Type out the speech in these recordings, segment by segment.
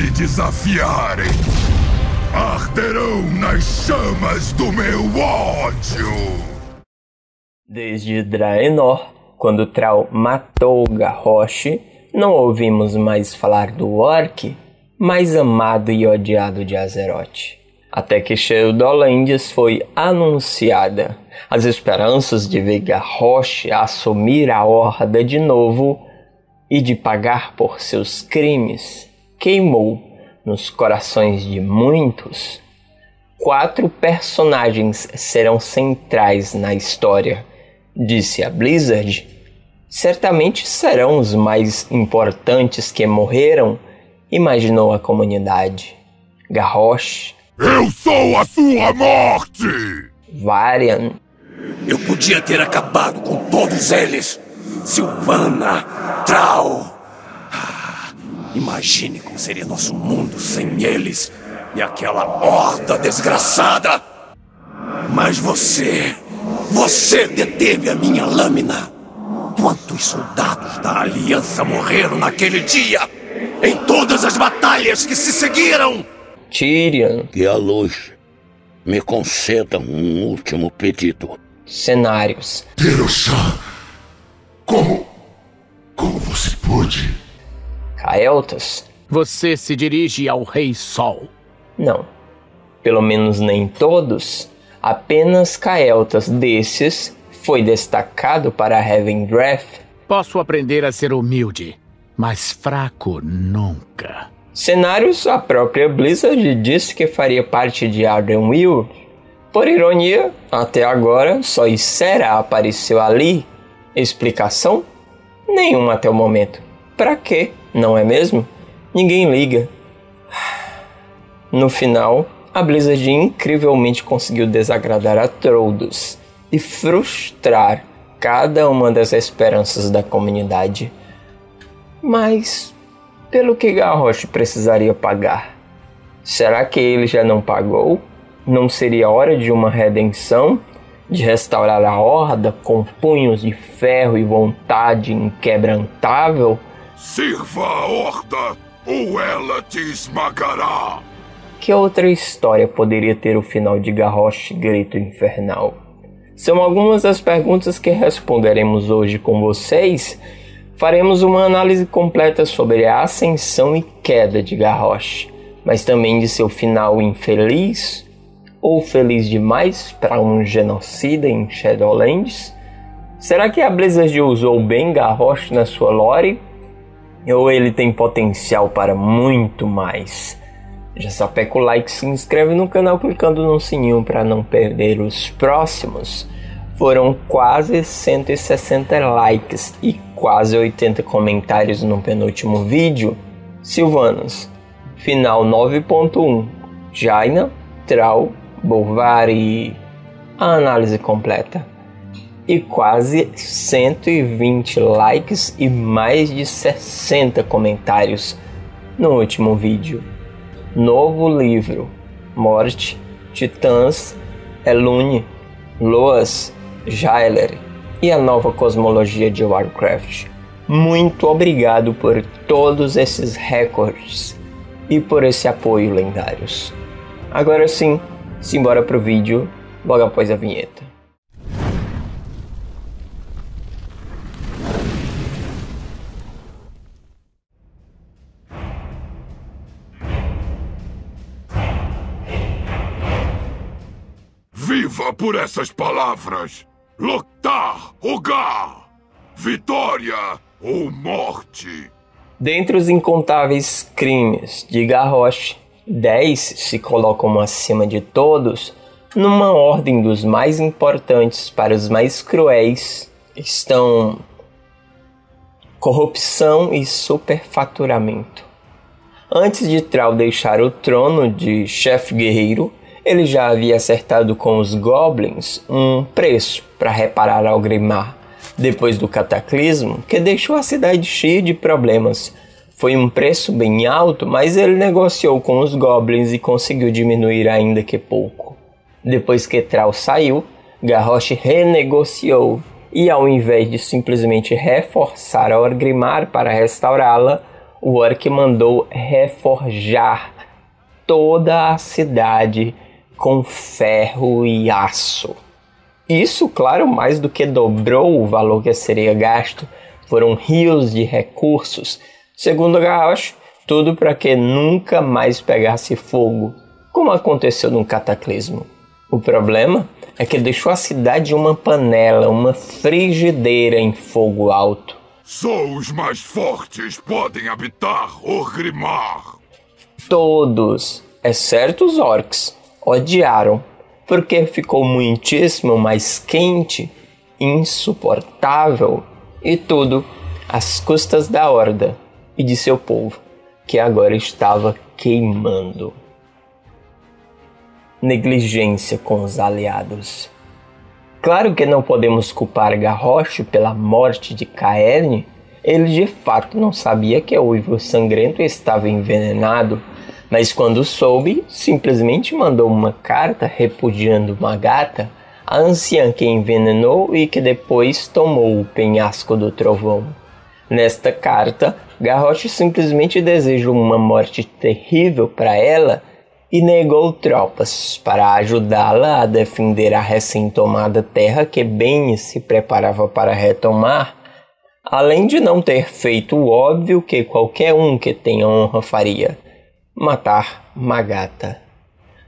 me desafiarem, arderão nas chamas do meu ódio! Desde Draenor, quando Thrall matou Garrosh, não ouvimos mais falar do orc mais amado e odiado de Azeroth. Até que Shadowlands foi anunciada. As esperanças de ver Garrosh assumir a Horda de novo e de pagar por seus crimes queimou nos corações de muitos. 4 personagens serão centrais na história, disse a Blizzard. Certamente serão os mais importantes que morreram, imaginou a comunidade. Garrosh. Eu sou a sua morte! Varian. Eu podia ter acabado com todos eles. Sylvana, Thrall. Imagine como seria nosso mundo sem eles e aquela horda desgraçada. Mas você deteve a minha lâmina. Quantos soldados da Aliança morreram naquele dia? Em todas as batalhas que se seguiram? Tirion. Que a luz me conceda um último pedido. Cenários. Garrosh, como você pôde? Kael'thas. Você se dirige ao Rei Sol. Não. Pelo menos nem todos. Apenas Kael'thas desses foi destacado para Revendreth. Posso aprender a ser humilde, mas fraco nunca. Cenários, a própria Blizzard disse que faria parte de Ardenweald. Por ironia, até agora só Ysera apareceu ali. Explicação? Nenhuma até o momento. Pra quê? Não é mesmo? Ninguém liga. No final, a Blizzard incrivelmente conseguiu desagradar a todos e frustrar cada uma das esperanças da comunidade. Mas... pelo que Garrosh precisaria pagar? Será que ele já não pagou? Não seria hora de uma redenção? De restaurar a Horda com punhos de ferro e vontade inquebrantável? Sirva a Horda ou ela te esmagará! Que outra história poderia ter o final de Garrosh Grito Infernal? São algumas das perguntas que responderemos hoje com vocês. Faremos uma análise completa sobre a ascensão e queda de Garrosh, mas também de seu final infeliz, ou feliz demais para um genocida em Shadowlands. Será que a Blizzard usou bem Garrosh na sua lore? Ou ele tem potencial para muito mais? Já sapeca o like, se inscreve no canal clicando no sininho para não perder os próximos. Foram quase 160 likes e quase 80 comentários no penúltimo vídeo. Sylvanas, final 9.1, Jaina, Thrall, Bolvari, a análise completa. E quase 120 likes e mais de 60 comentários no último vídeo. Novo livro, Morte, Titãs, Elune, Loas, Jailer e a nova cosmologia de Warcraft. Muito obrigado por todos esses recordes e por esse apoio lendários. Agora sim, simbora pro vídeo logo após a vinheta. Viva por essas palavras! Lutar ou Gar! Vitória ou morte! Dentre os incontáveis crimes de Garrosh, 10 se colocam acima de todos, numa ordem dos mais importantes para os mais cruéis. Estão corrupção e superfaturamento. Antes de Thrall deixar o trono de chefe guerreiro, ele já havia acertado com os Goblins um preço para reparar Orgrimmar. Depois do Cataclismo, que deixou a cidade cheia de problemas. Foi um preço bem alto, mas ele negociou com os Goblins e conseguiu diminuir ainda que pouco. Depois que Thrall saiu, Garrosh renegociou e, ao invés de simplesmente reforçar a Orgrimmar para restaurá-la, o Orc mandou reforjar toda a cidade com ferro e aço. Isso, claro, mais do que dobrou o valor que seria gasto. Foram rios de recursos. Segundo Garrosh, tudo para que nunca mais pegasse fogo, como aconteceu no Cataclismo. O problema é que deixou a cidade uma panela, uma frigideira em fogo alto. Só os mais fortes podem habitar Orgrimmar. Todos, exceto os orcs, odiaram, porque ficou muitíssimo mais quente, insuportável, e tudo às custas da Horda e de seu povo, que agora estava queimando. Negligência com os aliados. Claro que não podemos culpar Garrosh pela morte de Cairne. Ele de fato não sabia que o Uivo sangrento estava envenenado, mas quando soube, simplesmente mandou uma carta repudiando Magatha, a anciã que envenenou e que depois tomou o Penhasco do Trovão. Nesta carta, Garrosh simplesmente desejou uma morte terrível para ela e negou tropas para ajudá-la a defender a recém-tomada terra que Ben se preparava para retomar, além de não ter feito o óbvio que qualquer um que tenha honra faria: matar Magatha.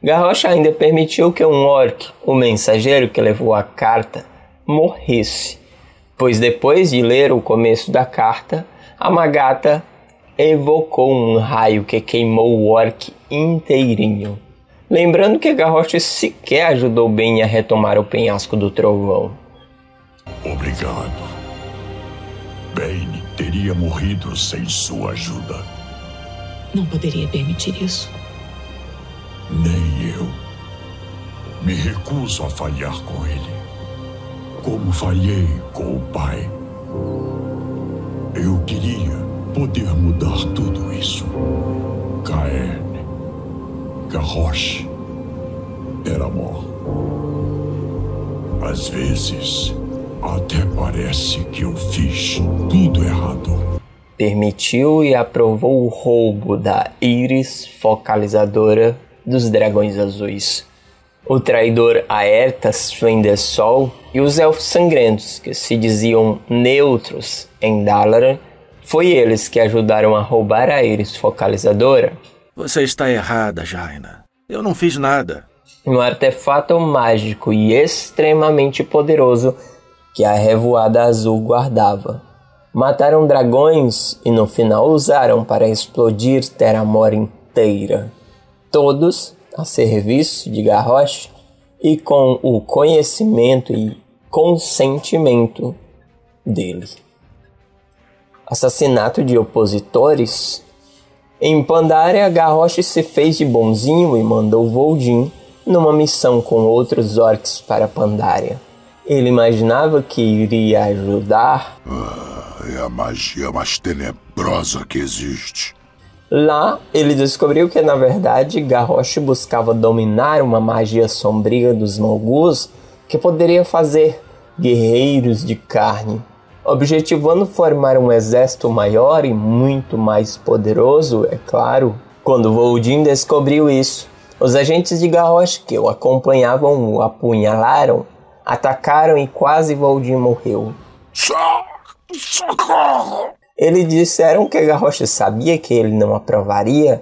Garrosh ainda permitiu que um orc, o mensageiro que levou a carta, morresse, pois depois de ler o começo da carta, a Magatha evocou um raio que queimou o orc inteirinho. Lembrando que Garrosh sequer ajudou Ben a retomar o Penhasco do Trovão. Obrigado. Ben teria morrido sem sua ajuda. Não poderia permitir isso. Nem eu. Me recuso a falhar com ele, como falhei com o pai. Eu queria poder mudar tudo isso. Cairne, Garrosh, Theramore. Às vezes, até parece que eu fiz tudo errado. Permitiu e aprovou o roubo da Íris Focalizadora dos Dragões Azuis, o traidor Aertas Flendessol e os Elfos Sangrentos, que se diziam neutros em Dalaran. Foi eles que ajudaram a roubar a Íris Focalizadora. Você está errada, Jaina. Eu não fiz nada. Um artefato mágico e extremamente poderoso que a Revoada Azul guardava. Mataram dragões e no final usaram para explodir Theramore inteira. Todos a serviço de Garrosh e com o conhecimento e consentimento dele. Assassinato de opositores. Em Pandaria, Garrosh se fez de bonzinho e mandou Vol'jin numa missão com outros orcs para Pandaria. Ele imaginava que iria ajudar. É a magia mais tenebrosa que existe. Lá, ele descobriu que, na verdade, Garrosh buscava dominar uma magia sombria dos Mongus que poderia fazer guerreiros de carne, objetivando formar um exército maior e muito mais poderoso, é claro. Quando Vol'jin descobriu isso, os agentes de Garrosh que o acompanhavam o apunhalaram, atacaram e quase Vol'jin morreu. Socorro! Eles disseram que Garrosh sabia que ele não aprovaria,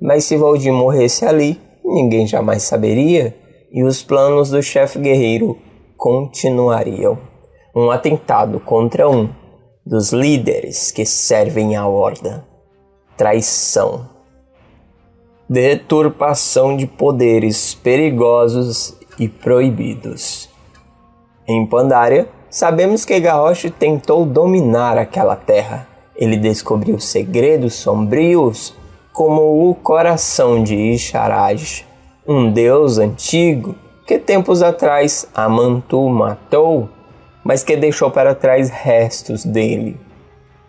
mas se Vol'jin morresse ali, ninguém jamais saberia, e os planos do chefe guerreiro continuariam. Um atentado contra um dos líderes que servem à Horda. Traição. Deturpação de poderes perigosos e proibidos. Em Pandaria, sabemos que Garrosh tentou dominar aquela terra. Ele descobriu segredos sombrios como o coração de Isharaj, um deus antigo que tempos atrás Amantu matou, mas que deixou para trás restos dele.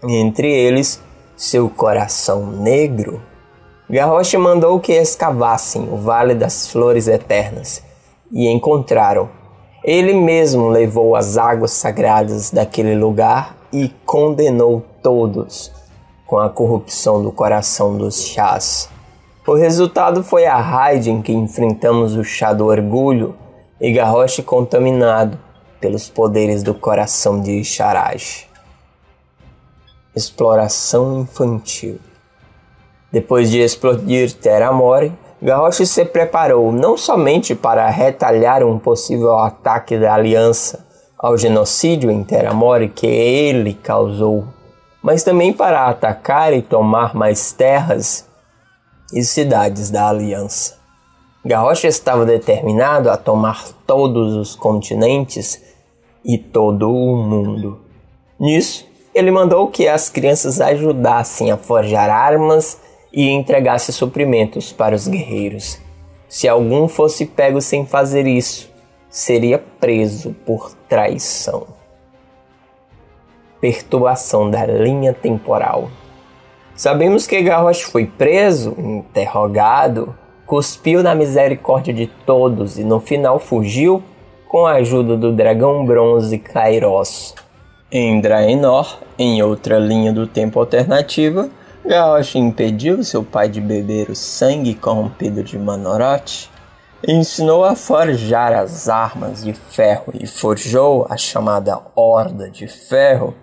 Entre eles, seu coração negro. Garrosh mandou que escavassem o Vale das Flores Eternas e encontraram. Ele mesmo levou as águas sagradas daquele lugar e condenou todos. com a corrupção do coração dos chás. O resultado foi a raid em que enfrentamos o chá do orgulho e Garrosh contaminado pelos poderes do coração de Ixarash. Exploração infantil. Depois de explodir Theramore, Garrosh se preparou não somente para retalhar um possível ataque da aliança ao genocídio em Theramore que ele causou, mas também para atacar e tomar mais terras e cidades da aliança. Garrosh estava determinado a tomar todos os continentes e todo o mundo. Nisso, ele mandou que as crianças ajudassem a forjar armas e entregasse suprimentos para os guerreiros. Se algum fosse pego sem fazer isso, seria preso por traição. Perturbação da linha temporal. Sabemos que Garrosh foi preso, interrogado, cuspiu na misericórdia de todos e no final fugiu com a ajuda do dragão bronze Kairoz. Em Draenor, em outra linha do tempo alternativa, Garrosh impediu seu pai de beber o sangue corrompido de Manoroth e ensinou a forjar as armas de ferro e forjou a chamada Horda de Ferro.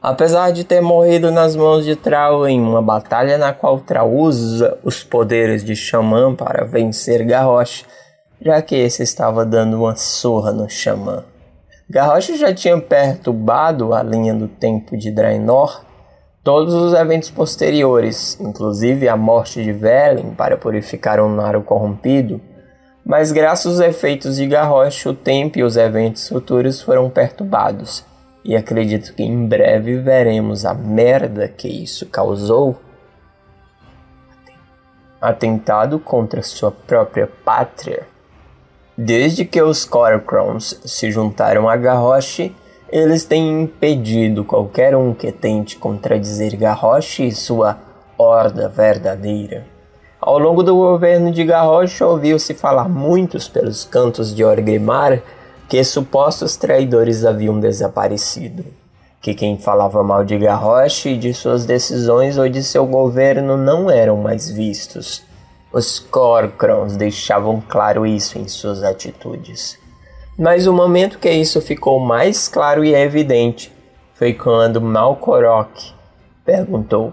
Apesar de ter morrido nas mãos de Thrall em uma batalha na qual Thrall usa os poderes de Xamã para vencer Garrosh, já que esse estava dando uma surra no Xamã. Garrosh já tinha perturbado a linha do tempo de Draenor. Todos os eventos posteriores, inclusive a morte de Velen para purificar um Naro corrompido, mas graças aos efeitos de Garrosh o tempo e os eventos futuros foram perturbados. E acredito que em breve veremos a merda que isso causou. Atentado contra sua própria pátria. Desde que os Kor'krons se juntaram a Garrosh, eles têm impedido qualquer um que tente contradizer Garrosh e sua horda verdadeira. Ao longo do governo de Garrosh ouviu-se falar muitos pelos cantos de Orgrimmar que supostos traidores haviam desaparecido, que quem falava mal de Garrosh e de suas decisões ou de seu governo não eram mais vistos. Os Kor'krons deixavam claro isso em suas atitudes. Mas o momento que isso ficou mais claro e evidente foi quando Malkorok perguntou: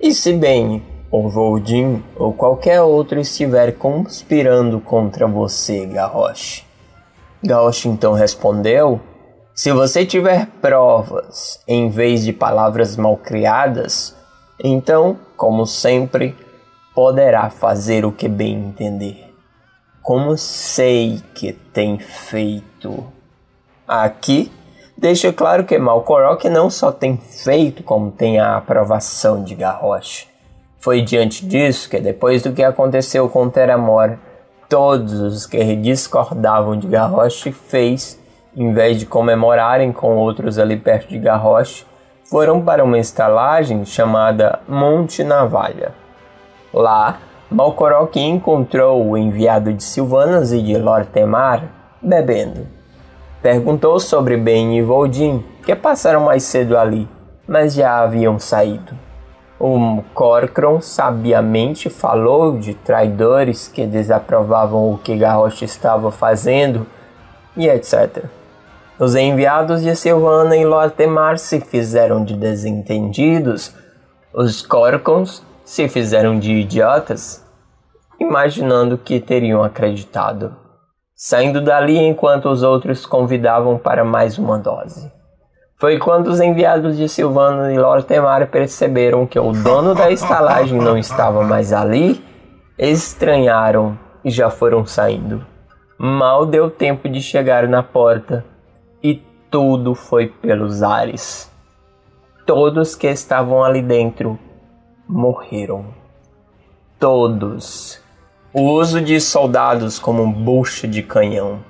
e se Ben, ou Vol'jin, ou qualquer outro estiver conspirando contra você, Garrosh? Garrosh então respondeu: se você tiver provas em vez de palavras malcriadas, então, como sempre, poderá fazer o que bem entender. Como sei que tem feito. Aqui, deixa claro que Malkorok não só tem feito, como tem a aprovação de Garrosh. Foi diante disso que, depois do que aconteceu com Theramore, todos os que discordavam de Garrosh em vez de comemorarem com outros ali perto de Garrosh, foram para uma estalagem chamada Monte Navalha. Lá, Malkorok encontrou o enviado de Sylvanas e de Lortemar bebendo. Perguntou sobre Ben e Vol'jin, que passaram mais cedo ali, mas já haviam saído. O Kor'kron sabiamente falou de traidores que desaprovavam o que Garrosh estava fazendo e etc. Os enviados de Sylvanas e Lortemar se fizeram de desentendidos, os Kor'krons se fizeram de idiotas, imaginando que teriam acreditado, saindo dali enquanto os outros convidavam para mais uma dose. Foi quando os enviados de Sylvanas e Lortemar perceberam que o dono da estalagem não estava mais ali, estranharam e já foram saindo. Mal deu tempo de chegar na porta e tudo foi pelos ares. Todos que estavam ali dentro morreram. Todos. O uso de soldados como bucha de canhão.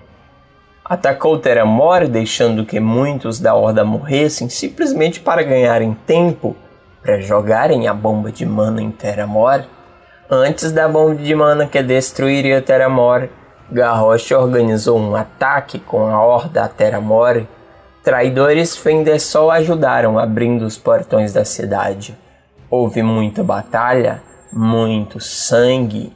Atacou Theramore, deixando que muitos da Horda morressem simplesmente para ganharem tempo para jogarem a bomba de mana em Theramore. Antes da bomba de mana que destruiria Theramore, Garrosh organizou um ataque com a Horda a Theramore, Traidores Fendersol ajudaram abrindo os portões da cidade. Houve muita batalha, muito sangue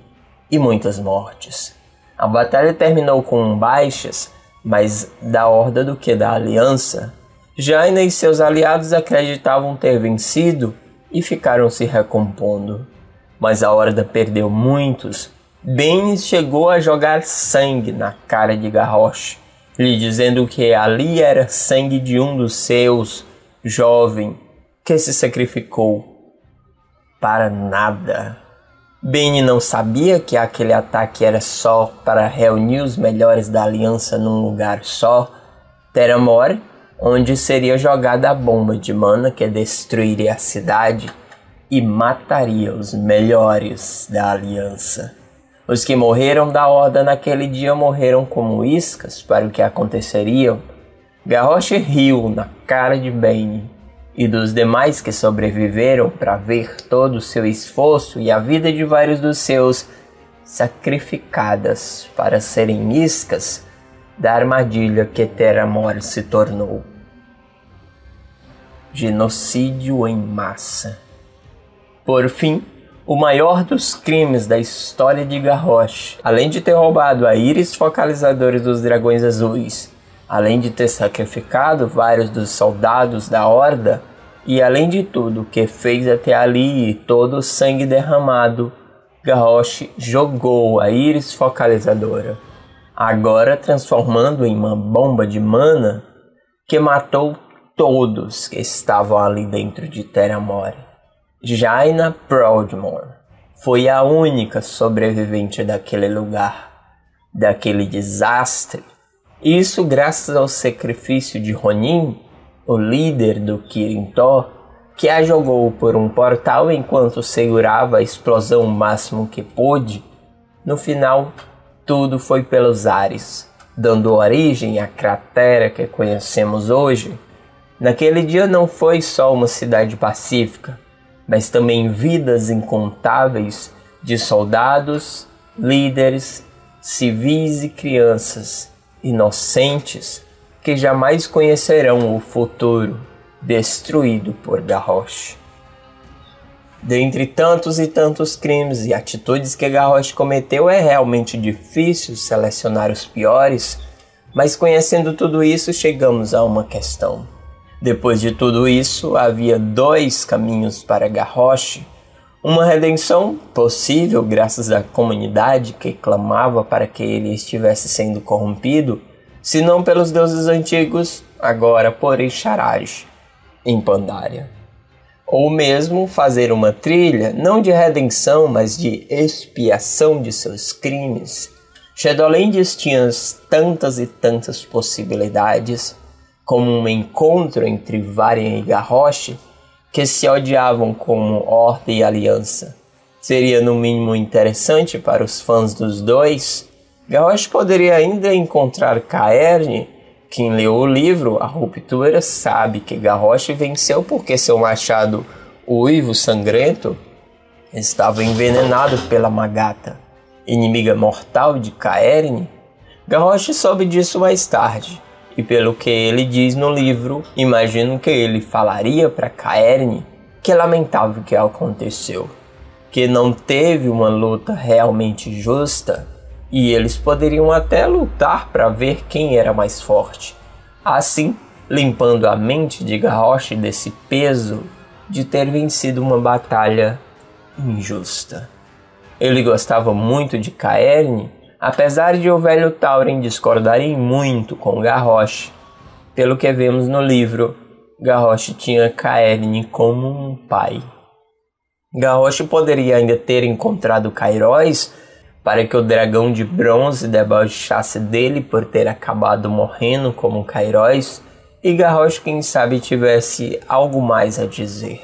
e muitas mortes. A batalha terminou com baixas, mas da Horda do que da Aliança. Jaina e seus aliados acreditavam ter vencido e ficaram se recompondo. Mas a Horda perdeu muitos. Ben chegou a jogar sangue na cara de Garrosh, lhe dizendo que ali era sangue de um dos seus, jovem, que se sacrificou para nada. Ben não sabia que aquele ataque era só para reunir os melhores da aliança num lugar só, Theramore, onde seria jogada a bomba de mana que destruiria a cidade e mataria os melhores da aliança. Os que morreram da Horda naquele dia morreram como iscas para o que aconteceria. Garrosh riu na cara de Ben e dos demais que sobreviveram para ver todo o seu esforço e a vida de vários dos seus sacrificadas para serem iscas da armadilha que Theramore se tornou. Genocídio em massa. Por fim, o maior dos crimes da história de Garrosh, além de ter roubado a Íris Focalizadora dos Dragões Azuis, além de ter sacrificado vários dos soldados da Horda, e além de tudo o que fez até ali e todo o sangue derramado, Garrosh jogou a Íris Focalizadora, agora transformando em uma bomba de mana que matou todos que estavam ali dentro de Theramore. Jaina Proudmore foi a única sobrevivente daquele lugar, daquele desastre. Isso graças ao sacrifício de Ronin, o líder do Kirin-Tor, que a jogou por um portal enquanto segurava a explosão o máximo que pôde. No final, tudo foi pelos ares, dando origem à cratera que conhecemos hoje. Naquele dia não foi só uma cidade pacífica, mas também vidas incontáveis de soldados, líderes, civis e crianças inocentes que jamais conhecerão o futuro destruído por Garrosh. Dentre tantos e tantos crimes e atitudes que Garrosh cometeu, é realmente difícil selecionar os piores, mas conhecendo tudo isso, chegamos a uma questão. Depois de tudo isso, havia dois caminhos para Garrosh. Uma redenção possível graças à comunidade que clamava para que ele estivesse sendo corrompido, se não pelos deuses antigos, agora por Ixaraj, em Pandaria. Ou mesmo fazer uma trilha, não de redenção, mas de expiação de seus crimes. Shadowlands tinha tantas e tantas possibilidades, como um encontro entre Varian e Garrosh, que se odiavam como Horda e Aliança. Seria no mínimo interessante para os fãs dos dois. Garrosh poderia ainda encontrar Cairne. Quem leu o livro A Ruptura sabe que Garrosh venceu porque seu machado Uivo Sangrento estava envenenado pela Magatha, inimiga mortal de Cairne. Garrosh soube disso mais tarde, e pelo que ele diz no livro, imagino que ele falaria para Cairne que é lamentável que aconteceu, que não teve uma luta realmente justa. E eles poderiam até lutar para ver quem era mais forte, assim limpando a mente de Garrosh desse peso de ter vencido uma batalha injusta. Ele gostava muito de Cairne, apesar de o velho Tauren discordarem muito com Garrosh. Pelo que vemos no livro, Garrosh tinha Cairne como um pai. Garrosh poderia ainda ter encontrado Kairoz, para que o dragão de bronze debochasse dele por ter acabado morrendo como Kairoz, e Garrosh quem sabe tivesse algo mais a dizer.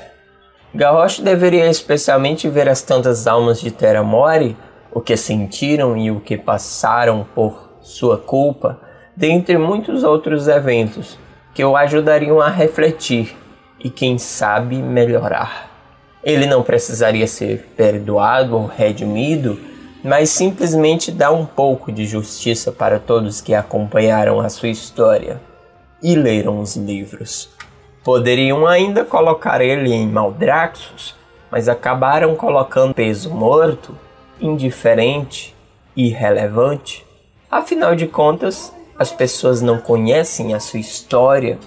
Garrosh deveria especialmente ver as tantas almas de Theramore, o que sentiram e o que passaram por sua culpa, dentre muitos outros eventos que o ajudariam a refletir e quem sabe melhorar. Ele não precisaria ser perdoado ou redimido, mas simplesmente dá um pouco de justiça para todos que acompanharam a sua história. e leram os livros. Poderiam ainda colocar ele em Maldraxxus, mas acabaram colocando peso morto, indiferente, irrelevante. Afinal de contas, as pessoas não conhecem a sua história,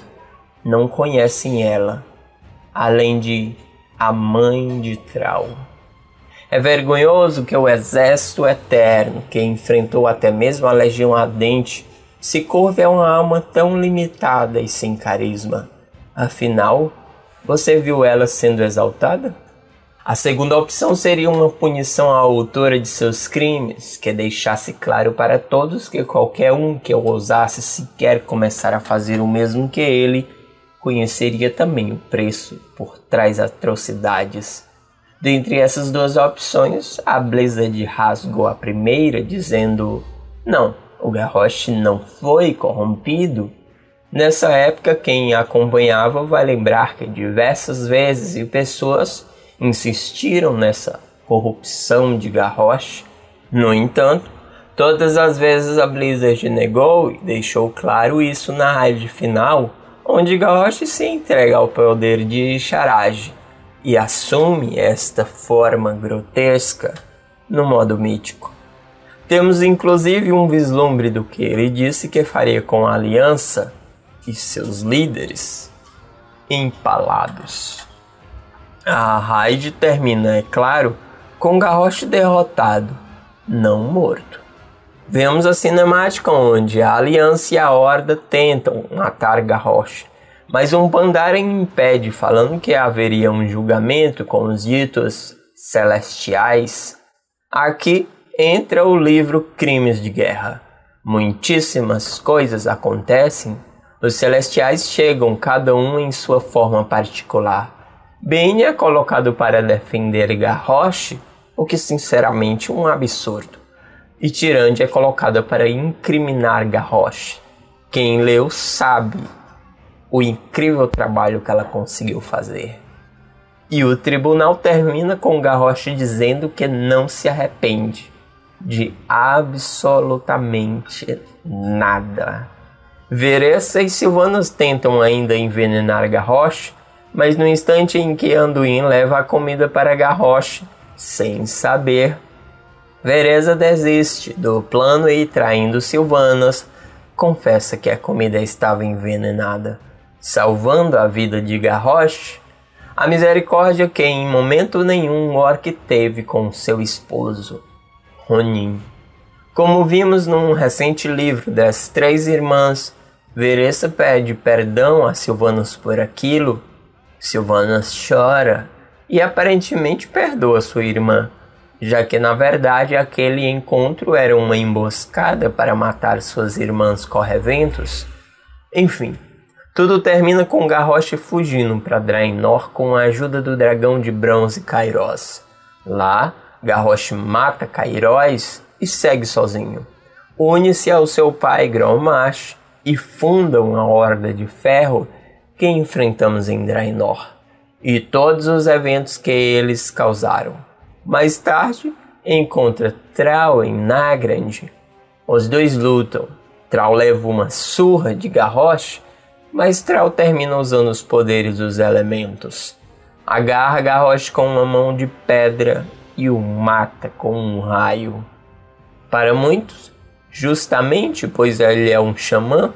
não conhecem ela, além de a mãe de Thrall. É vergonhoso que o exército eterno, que enfrentou até mesmo a legião ardente, se curve a uma alma tão limitada e sem carisma. Afinal, você viu ela sendo exaltada? A segunda opção seria uma punição à autora de seus crimes, que deixasse claro para todos que qualquer um que ousasse sequer começar a fazer o mesmo que ele, conheceria também o preço por trás das atrocidades. Dentre essas duas opções, a Blizzard rasgou a primeira, dizendo: não, o Garrosh não foi corrompido. Nessa época, quem a acompanhava vai lembrar que diversas vezes e pessoas insistiram nessa corrupção de Garrosh. No entanto, todas as vezes a Blizzard negou e deixou claro isso na raid final, onde Garrosh se entrega ao poder de Sharaj e assume esta forma grotesca no modo mítico. Temos inclusive um vislumbre do que ele disse que faria com a aliança e seus líderes empalados. A raid termina, é claro, com Garrosh derrotado, não morto. Vemos a cinemática onde a Aliança e a Horda tentam matar Garrosh, mas um Pandaria impede, falando que haveria um julgamento com os ritos celestiais. Aqui entra o livro Crimes de Guerra. Muitíssimas coisas acontecem. Os celestiais chegam, cada um em sua forma particular. Ben é colocado para defender Garrosh, o que sinceramente é um absurdo. E Tyrande é colocada para incriminar Garrosh. Quem leu sabe o incrível trabalho que ela conseguiu fazer. E o tribunal termina com Garrosh dizendo que não se arrepende de absolutamente nada. Vereesa e Sylvanas tentam ainda envenenar Garrosh, mas no instante em que Anduin leva a comida para Garrosh, sem saber, Vereesa desiste do plano e, traindo Sylvanas, confessa que a comida estava envenenada, salvando a vida de Garrosh. A misericórdia que em momento nenhum Orc teve com seu esposo, Ronin. Como vimos num recente livro das Três Irmãs, Vereesa pede perdão a Sylvanas por aquilo. Sylvanas chora e aparentemente perdoa sua irmã, já que na verdade aquele encontro era uma emboscada para matar suas irmãs Correventos. Enfim, tudo termina com Garrosh fugindo para Draenor com a ajuda do dragão de bronze Kairoz. Lá, Garrosh mata Kairoz e segue sozinho. Une-se ao seu pai Grommash e fundam a Horda de Ferro que enfrentamos em Draenor, e todos os eventos que eles causaram. Mais tarde, encontra Thrall em Nagrand. Os dois lutam. Thrall leva uma surra de Garrosh, mas Thrall termina usando os poderes dos elementos. Agarra Garrosh com uma mão de pedra e o mata com um raio. Para muitos, justamente pois ele é um xamã,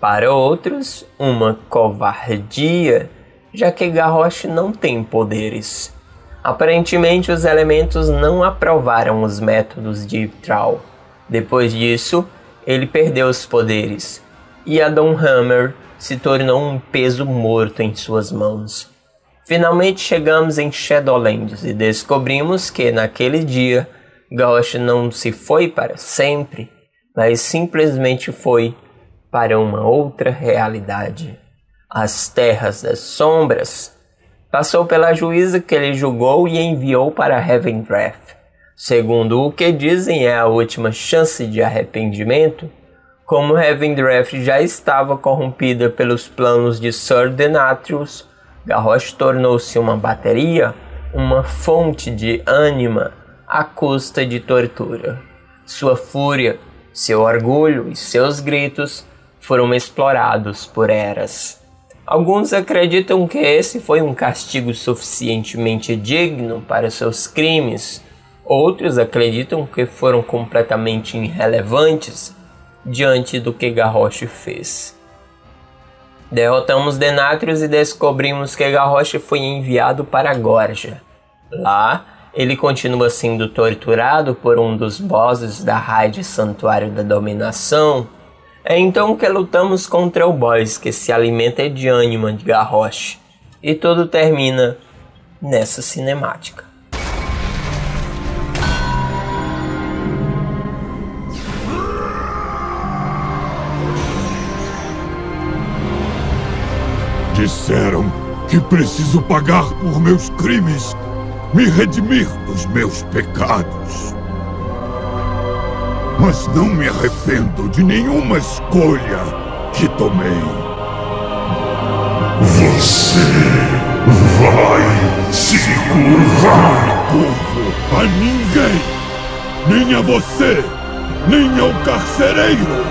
para outros, uma covardia, já que Garrosh não tem poderes. Aparentemente, os elementos não aprovaram os métodos de Thrall. Depois disso, ele perdeu os poderes, e a Dawnhammer se tornou um peso morto em suas mãos. Finalmente chegamos em Shadowlands e descobrimos que, naquele dia, Garrosh não se foi para sempre, mas simplesmente foi para uma outra realidade, as Terras das Sombras. Passou pela juíza que ele julgou e enviou para Revendreth. Segundo o que dizem, é a última chance de arrependimento. Como Revendreth já estava corrompida pelos planos de Sir Denatrius, Garrosh tornou-se uma bateria, uma fonte de ânima à custa de tortura. Sua fúria, seu orgulho e seus gritos foram explorados por eras. Alguns acreditam que esse foi um castigo suficientemente digno para seus crimes. Outros acreditam que foram completamente irrelevantes diante do que Garrosh fez. Derrotamos Denatrius e descobrimos que Garrosh foi enviado para Gorja. Lá, ele continua sendo torturado por um dos bosses da raid Santuário da Dominação. É então que lutamos contra o boss que se alimenta de ânima de Garrosh. E tudo termina nessa cinemática. Disseram que preciso pagar por meus crimes, me redimir dos meus pecados. Mas não me arrependo de nenhuma escolha que tomei. Você vai se curvar, povo, a ninguém. Nem a você, nem ao carcereiro,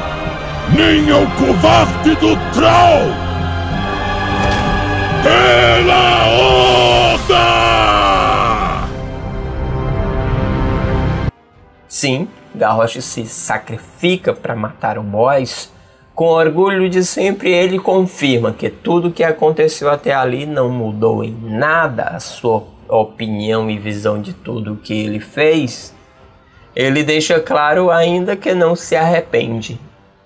nem ao covarde do Thrall. Pela Horda! Sim, Garrosh se sacrifica para matar o boss. Com orgulho de sempre, ele confirma que tudo que aconteceu até ali não mudou em nada a sua opinião e visão de tudo o que ele fez. Ele deixa claro ainda que não se arrepende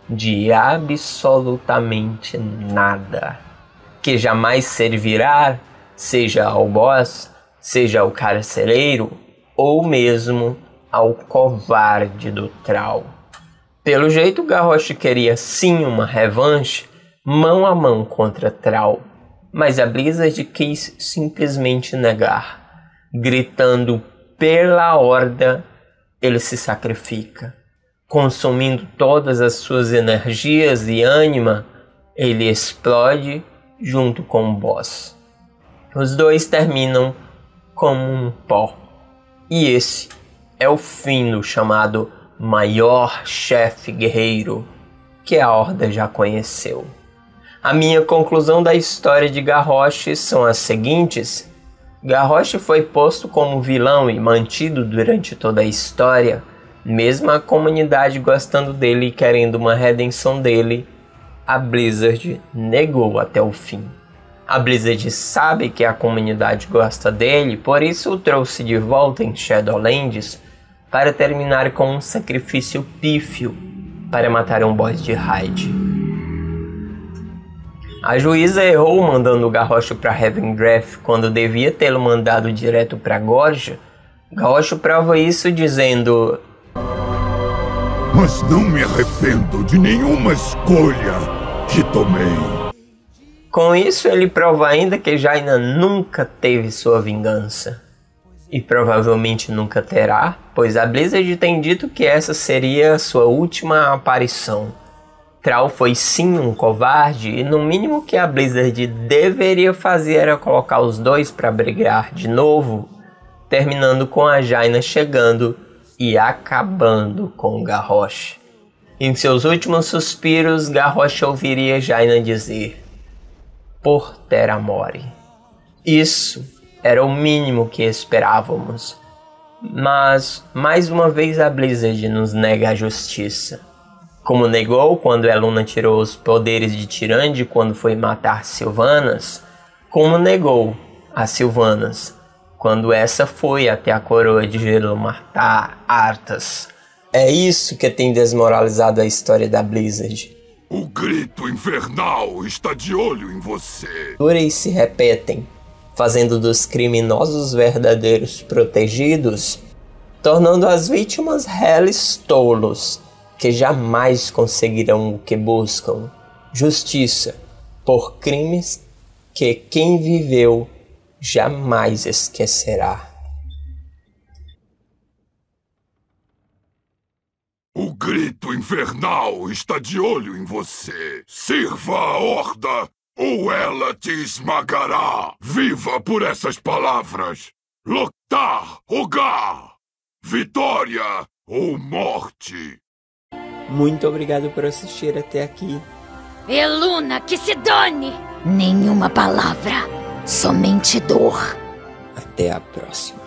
de absolutamente nada, que jamais servirá, seja ao boss, seja ao carcereiro, ou mesmo ao covarde do Thrall. Pelo jeito, Garrosh queria sim uma revanche, mão a mão contra Thrall, mas a Blizzard quis simplesmente negar. Gritando pela Horda, ele se sacrifica. Consumindo todas as suas energias e ânima, ele explode junto com o boss. Os dois terminam como um pó. E esse é o fim do chamado maior chefe guerreiro que a Horda já conheceu. A minha conclusão da história de Garrosh são as seguintes. Garrosh foi posto como vilão e mantido durante toda a história, mesmo a comunidade gostando dele e querendo uma redenção dele. A Blizzard negou até o fim. A Blizzard sabe que a comunidade gosta dele, por isso o trouxe de volta em Shadowlands para terminar com um sacrifício pífio para matar um boss de raid. A juíza errou mandando o Garrosh para Revendreth quando devia tê-lo mandado direto para Gorja. Garrosh prova isso dizendo: mas não me arrependo de nenhuma escolha que tomei. Com isso, ele prova ainda que Jaina nunca teve sua vingança. E provavelmente nunca terá, pois a Blizzard tem dito que essa seria sua última aparição. Thrall foi sim um covarde, e no mínimo que a Blizzard deveria fazer era colocar os dois para brigar de novo, terminando com a Jaina chegando e acabando com Garrosh. Em seus últimos suspiros, Garrosh ouviria Jaina dizer: por Theramore. Isso era o mínimo que esperávamos. Mas, mais uma vez, a Blizzard nos nega a justiça. Como negou quando Eluna tirou os poderes de Tirande quando foi matar Sylvanas, como negou a Sylvanas quando essa foi até a coroa de gelo matar Arthas. É isso que tem desmoralizado a história da Blizzard. O grito infernal está de olho em você. Durei se repetem, fazendo dos criminosos verdadeiros protegidos, tornando as vítimas réis tolos, que jamais conseguirão o que buscam: justiça, por crimes que quem viveu jamais esquecerá. O grito infernal está de olho em você. Sirva a Horda, ou ela te esmagará. Viva por essas palavras. Loktar, Hogar. Vitória ou morte. Muito obrigado por assistir até aqui. Eluna, que se dane! Nenhuma palavra, somente dor. Até a próxima.